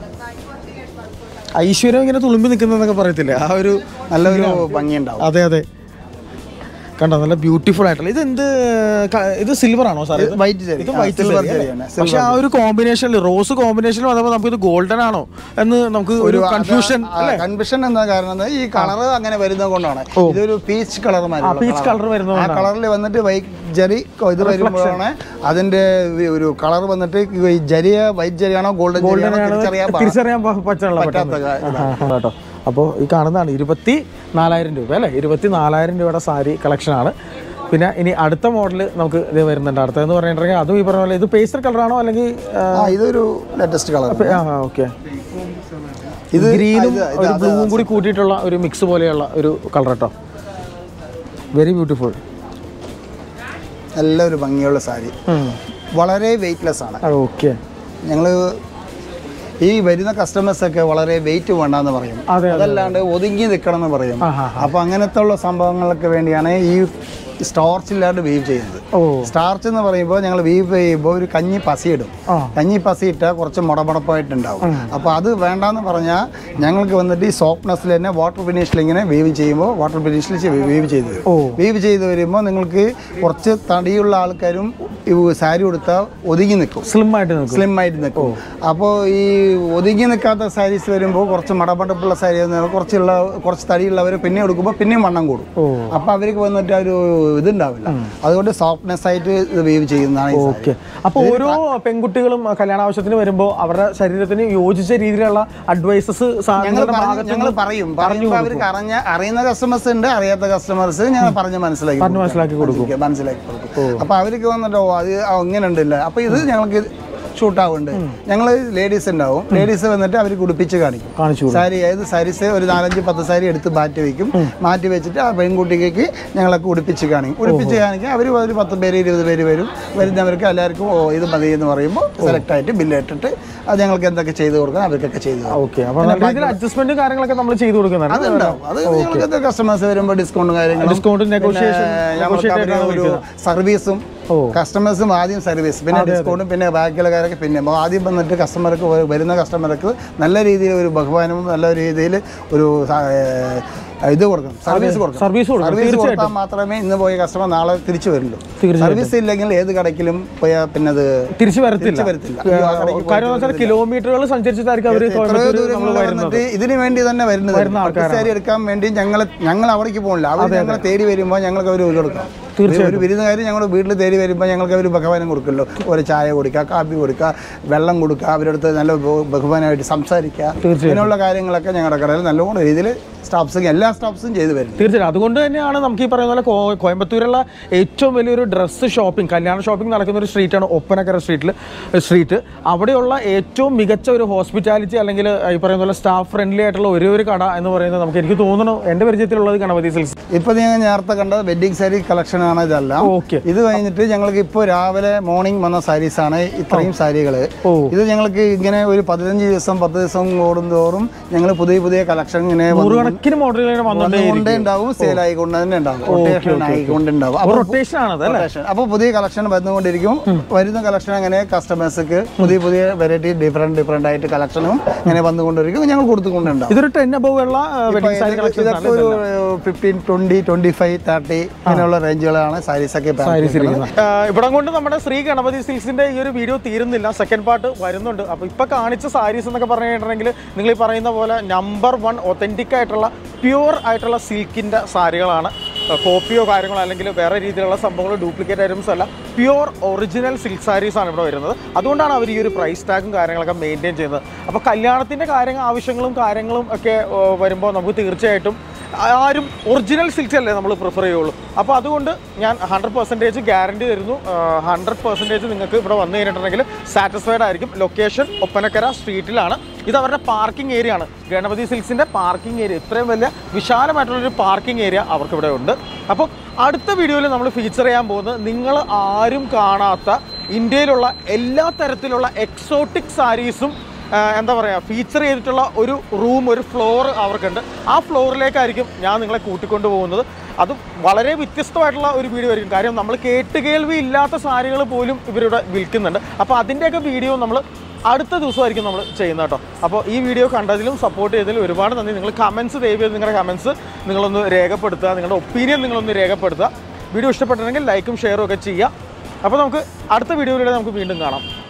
Aishwarya is a beautiful item. This is silver. White jari. White silver combination rose combination golden confusion. Confusion is color peach color. Peach color white jari. Color white golden So, this is 24,000 rupees. 24,000 rupees saree collection. Now, in the model, this is a pastel color. This is a latest color. Okay. This is green and blue mix. Very beautiful. All of them are saree. Very weightless. Okay. This is the customers who are waiting for one another. Starch is a weave. Starch is a weave. Kanyi Passid. Kanyi Passid is a modern point. Apadu Vanda Parana, Yangal softness, water finish, water finish, weave. Oh, weave the Rimonanguki, Porchet, Tadiula Alcarum, Sariuta, Odiginico. Slim might in the co. Apo Odiginica, the Saris Verimbo, or Matabata Sari, and Corchilla, Corstari Laver Pinio, Pinimanangu. Oh, Apavic when the That's softness side the wave. Okay. Apo oru penguttikalum kalyana avasyathinu varumbo avara shareerathinu yojicha reethilalla advices njangal parayum. Parayum avaru karanja ariyana customers undu ariyatha customers njan paranja manasilakki kodukum. Manasilakku kodukum. Appo avarku vannatto adu angane undilla. Appo idu njangalku shoot avunndu. Njangal ladies undavum. Ladies vannattu avaru kudipichu kaanikum. Saree ayadu sarees oru 4 5 10 saree eduthu maati vekkum. Maati vechittu aa penguttikku njangalku kudipichu Everybody but the berry is very very very Navarca, either by the Marimo, select it, billeted, I think get the Cachedo. Okay, adjustment like a number of the customers remember discount negotiation, service, customers, Madim service, Pina discount, Pina Bagala, Pina, Madim, and the customer, Verena customer, Nalari, Baguanum, Nalari. Service work. Matrame in the boy customer, Nala, Trichu. Service illegal, Edgariculum, Paya Pinada. Trichu, kilometers and churches are recovered. It didn't end in the come and in Jangal, We didn't have a beautiful day, very much Bakavan Gurkulo, or a Chai Urica, Kabi Urica, Velam Gurka, Bakavan, Samsarika, you know, like I think like a Nagaran alone, easily stops again, last stops in Jesuit. Tirza, keeper, Coimbatore, 8 million dress shopping, Kalyana shopping, Naraka Street and Oppanakara Street, Avadola, 8 Migacho hospitality, Alangela, staff friendly at Low Rivicada, and the wedding series collection. Okay. This is the morning mana sarees itrayum sareegal. Idu njangalku ingane oru 15 divasam odunthorum njangal pudhiya pudhiya collection ingane vannu model vannu undavum sale aayikondanundavum rotation aanadha rotation appo pudhiya collection vannukondirikkum varuna collection angane customers ku pudhiya pudhiya variety different aayittu collection ingane vannukondirikkum njangal koduthukondanundavum idu 10 above ulla wedding saree collection 15 20 25 30 range സാരികളാണ് സാരീസൊക്കെ ഇവിടം കൊണ്ട് നമ്മുടെ ശ്രീ ഗണപതി സിൽക്സിന്റെ ഈ ഒരു വീഡിയോ തീരുന്നില്ല സെക്കൻഡ് പാർട്ട് വരുന്നുണ്ട് അപ്പോൾ ഇപ്പോ കാണിച്ച സാരീസ് എന്നൊക്കെ പറഞ്ഞിട്ടുണ്ടെങ്കിൽ നിങ്ങൾ ഈ പറയുന്ന പോലെ നമ്പർ 1 authentic ആയിട്ടുള്ള പ്യൂർ ആയിട്ടുള്ള സിൽക്കിന്റെ സാരികളാണ് കോപ്പിയോ കാര്യങ്ങളോ അല്ലെങ്കിൽ വേറെ രീതിയിലുള്ള സംഭവങ്ങളോ ഡ്യൂപ്ലിക്കേറ്റ് ഐറ്റംസ് അല്ല പ്യൂർ ഒറിജിനൽ സിൽക്ക് സാരീസ് ആണ് ഇവിടെ വരുന്നത് അതുകൊണ്ടാണ് അവർ ഈ ഒരു പ്രൈസ് ടാഗും കാര്യങ്ങളൊക്കെ മെയിൻറ്റെയിൻ ചെയ്യുന്നത് അപ്പോൾ കല്യാണത്തിന്റെ കാര്യങ്ങൾ ആവശ്യങ്ങളും കാര്യങ്ങളും ഒക്കെ വരുമ്പോൾ നമുക്ക് തീർച്ചയായിട്ടും ആരും ഒറിജിനൽ സിൽക്സ് അല്ലേ നമ്മൾ പ്രിഫർ ചെയ്യുള്ളൂ അപ്പോൾ അതുകൊണ്ട് ഞാൻ 100% ഗ്യാരണ്ടി തരുന്നു 100% നിങ്ങൾക്ക് ഇവിടെ വന്നു കഴിഞ്ഞിട്ടുണ്ടെങ്കിൽ സാറ്റിസ്ഫൈഡ് ആയിരിക്കും ലൊക്കേഷൻ ഒപ്പനക്കര സ്ട്രീറ്റിലാണ് ഇത് അവരുടെ പാർക്കിംഗ് ഏരിയ ആണ് ഗണപതി സിൽക്സിൻ്റെ പാർക്കിംഗ് ഏരിയ ഇത്രയും വലിയ വിശാലമായിട്ടുള്ളൊരു പാർക്കിംഗ് ഏരിയ അവർക്കിവിടെ ഉണ്ട് അപ്പോൾ അടുത്ത വീഡിയോയിൽ നമ്മൾ ഫീച്ചർ ചെയ്യാൻ പോകുന്നത് നിങ്ങൾ ആരും കാണാത്ത ഇന്ത്യയിലുള്ള എല്ലാ തരത്തിലുള്ള എക്സോട്ടിക് സാരീസും എന്താ പറയുക ഫീച്ചർ ചെയ്തിട്ടുള്ള ഒരു റൂം ഒരു ഫ്ലോർ അവർക്കുണ്ട് ആ ഫ്ലോറിലേക്കായിരിക്കും ഞാൻ നിങ്ങളെ കൂട്ടിക്കൊണ്ടു പോകുന്നത് അത് വളരെ വ്യത്യസ്തമായിട്ടുള്ള ഒരു വീഡിയോ ആയിരിക്കും കാര്യം നമ്മൾ കേട്ട് കേൾവി ഇല്ലാത്ത സാരികൾ പോലും ഇവരിവിടെ വിൽക്കുന്നുണ്ട് അപ്പോൾ അതിൻ്റെയൊക്കെ വീഡിയോ നമ്മൾ അടുത്ത ദിവസമായിരിക്കും നമ്മൾ ചെയ്യുന്നത് കേട്ടോ അപ്പോൾ ഈ വീഡിയോ കണ്ടതിലും സപ്പോർട്ട് ചെയ്തതിലും ഒരുപാട് നന്ദി നിങ്ങൾ കമൻസ് ദയവേത് നിങ്ങളുടെ കമൻസ് നിങ്ങളൊന്ന് രേഖപ്പെടുത്തുക നിങ്ങളുടെ ഒപ്പീനിയൻ നിങ്ങളൊന്ന് രേഖപ്പെടുത്തുക വീഡിയോ ഇഷ്ടപ്പെട്ടിട്ടുണ്ടെങ്കിൽ ലൈക്കും ഷെയറും ഒക്കെ ചെയ്യുക അപ്പോൾ നമുക്ക് അടുത്ത വീഡിയോയിലൂടെ നമുക്ക് വീണ്ടും കാണാം